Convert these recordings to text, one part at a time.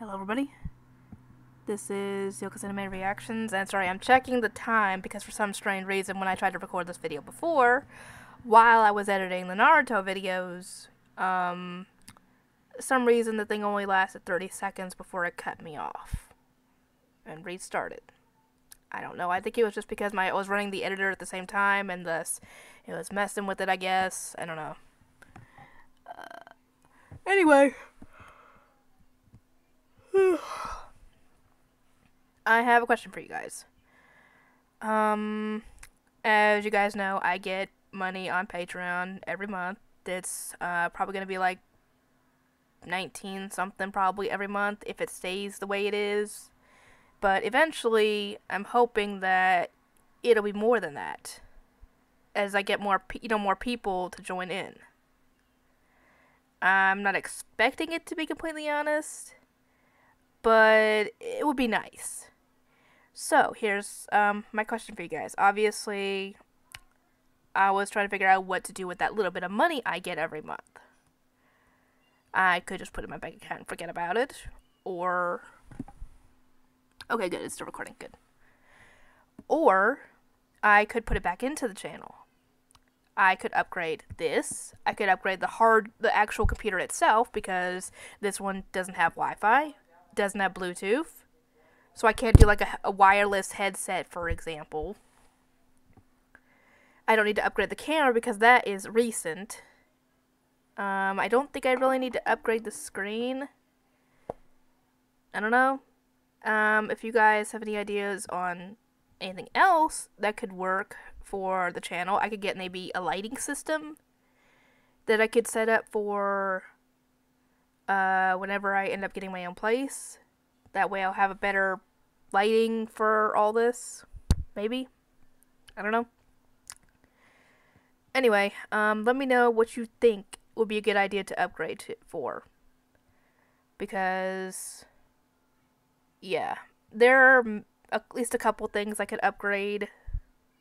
Hello everybody, this is Yoko's Anime Reactions, and sorry, I'm checking the time because for some strange reason when I tried to record this video before, while I was editing the Naruto videos, some reason the thing only lasted 30 seconds before it cut me off and restarted. I don't know, I think it was just because I was running the editor at the same time and thus it was messing with it, I guess. I don't know. Anyway, I have a question for you guys. As you guys know, I get money on Patreon every month. It's probably gonna be like 19 something probably every month if it stays the way it is. But eventually, I'm hoping that it'll be more than that as I get more, more people to join in. I'm not expecting it, to be completely honest, but it would be nice. So here's my question for you guys. Obviously, I was trying to figure out what to do with that little bit of money I get every month. I could just put it in my bank account and forget about it, or... okay, good, it's still recording, good. Or I could put it back into the channel. I could upgrade this. I could upgrade the actual computer itself, because this one doesn't have Wi-Fi, doesn't have Bluetooth, so I can't do like a wireless headset, for example. I don't need to upgrade the camera because that is recent. I don't think I really need to upgrade the screen. I don't know. If you guys have any ideas on anything else that could work for the channel, I could get maybe a lighting system that I could set up for whenever I end up getting my own place. That way I'll have a better lighting for all this, maybe. I don't know. Anyway, let me know what you think would be a good idea to upgrade it for, because yeah, there are at least a couple things I could upgrade,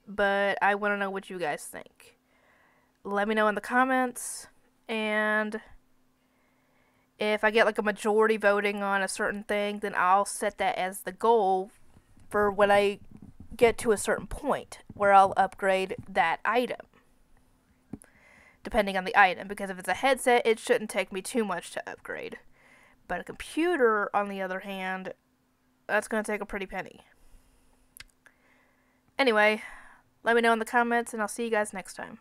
but I want to know what you guys think. Let me know in the comments, and if I get like a majority voting on a certain thing, then I'll set that as the goal for when I get to a certain point where I'll upgrade that item, depending on the item, because if it's a headset, it shouldn't take me too much to upgrade. But a computer, on the other hand, that's going to take a pretty penny. Anyway, let me know in the comments, and I'll see you guys next time.